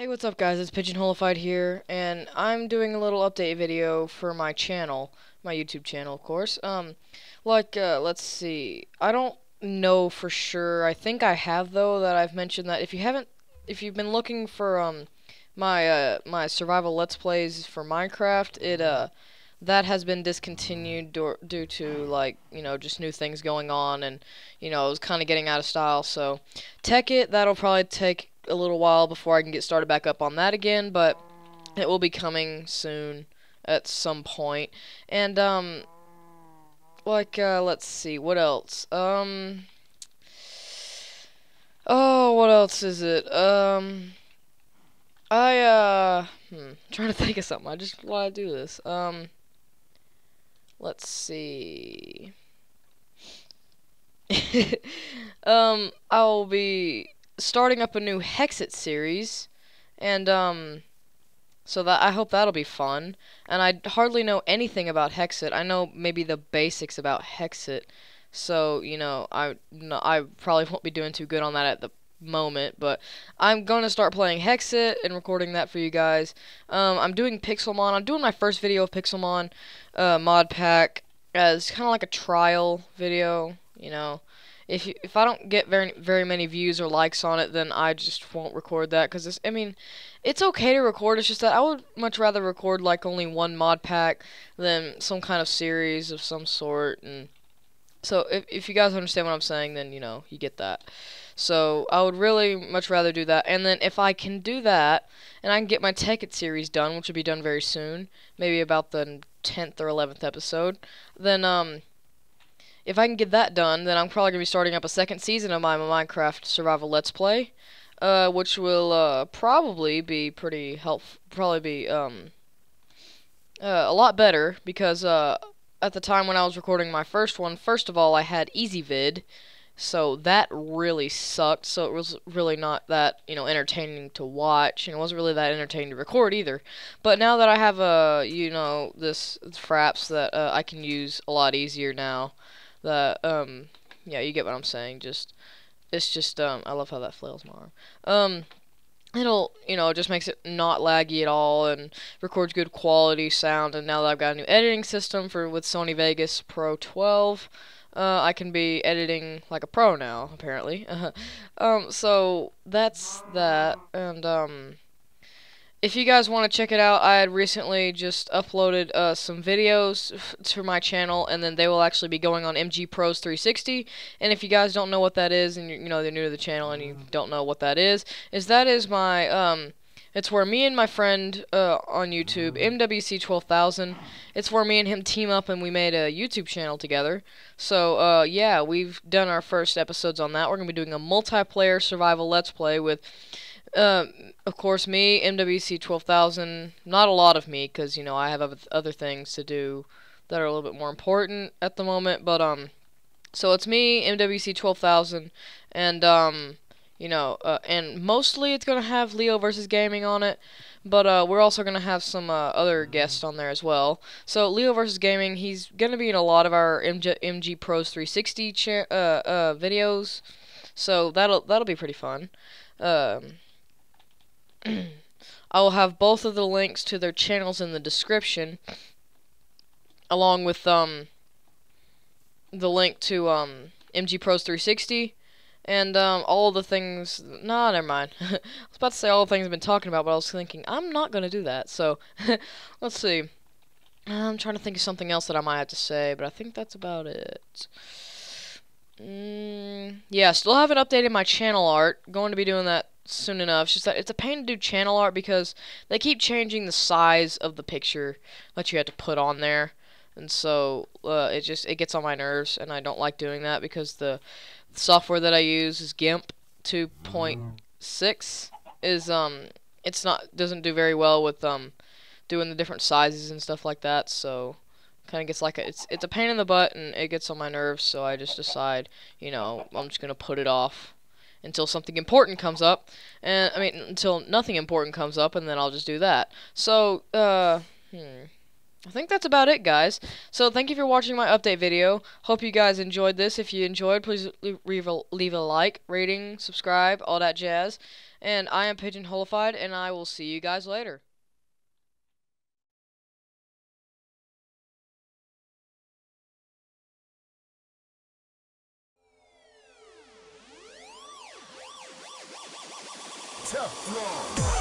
Hey, what's up guys, it's Pigeonholified here, and I'm doing a little update video for my channel, my YouTube channel of course. Let's see, I don't know for sure, I think I have though, that I've mentioned that if you've been looking for my survival let's plays for Minecraft, that has been discontinued due to, like, you know, just new things going on, and, you know, it was kind of getting out of style, so Tekkit, that'll probably take a little while before I can get started back up on that again, but it will be coming soon at some point. And let's see, what else? What else is it? I'm trying to think of something. I just want to do this. Let's see. I'll be starting up a new Hexxit series, and so that I hope that'll be fun. And I hardly know anything about Hexxit. I know maybe the basics about Hexxit, so you know I probably won't be doing too good on that at the moment, but I'm gonna start playing Hexxit and recording that for you guys. I'm doing Pixelmon. I'm doing my first video of Pixelmon mod pack as kind of like a trial video, you know. If I don't get very many views or likes on it, then I just won't record that, because I mean, it's okay to record, it's just that I would much rather record like only one mod pack than some kind of series of some sort. And so if you guys understand what I'm saying, then you know, you get that. So I would really much rather do that, and then if I can do that, and I can get my Tekkit series done, which will be done very soon, maybe about the 10th or 11th episode, then if I can get that done, then I'm probably going to be starting up a second season of my Minecraft Survival Let's Play, which will probably be pretty helpful, probably be a lot better, because at the time when I was recording my first one, first of all, I had EasyVid, so that really sucked, so it was really not that, you know, entertaining to watch, and it wasn't really that entertaining to record either. But now that I have, you know, this fraps that I can use a lot easier now, that, yeah, you get what I'm saying, just, it's just, I love how that flails my arm. It'll, you know, just makes it not laggy at all, and records good quality sound, and now that I've got a new editing system with Sony Vegas Pro 12, I can be editing like a pro now, apparently. So that's that, and if you guys want to check it out, I had recently just uploaded some videos to my channel, and then they will actually be going on MG Pros 360. And if you guys don't know what that is, and you know they're new to the channel and you don't know what that is that is my it's where me and my friend on YouTube, MWC12000, it's where me and him team up and we made a YouTube channel together. So, yeah, we've done our first episodes on that. We're going to be doing a multiplayer survival let's play with, of course, me, MWC12000, not a lot of me, because, you know, I have other things to do that are a little bit more important at the moment. But, so it's me, MWC12000, and, you know, and mostly it's going to have Leo versus Gaming on it, but we're also going to have some other guests on there as well. So Leo versus Gaming, he's going to be in a lot of our MG Pros 360 videos, so that'll be pretty fun. I will have both of the links to their channels in the description, along with the link to MG Pros 360. And, all the things... Nah, never mind. I was about to say all the things I've been talking about, but I was thinking, I'm not going to do that, so... Let's see. I'm trying to think of something else that I might have to say, but I think that's about it. Yeah, still haven't updated my channel art. Going to be doing that soon enough. It's just that it's a pain to do channel art because they keep changing the size of the picture that you had to put on there. And so, it gets on my nerves, and I don't like doing that because the... software that I use is GIMP 2.6 is it's not doesn't do very well with doing the different sizes and stuff like that, so kind of gets like it's a pain in the butt and it gets on my nerves, so I just decide, you know, I'm just gonna put it off until something important comes up, and I mean until nothing important comes up, and then I'll just do that. So I think that's about it, guys. So thank you for watching my update video. Hope you guys enjoyed this. If you enjoyed, please leave a like, rating, subscribe, all that jazz. And I am Pigeonholified, and I will see you guys later. Tough love.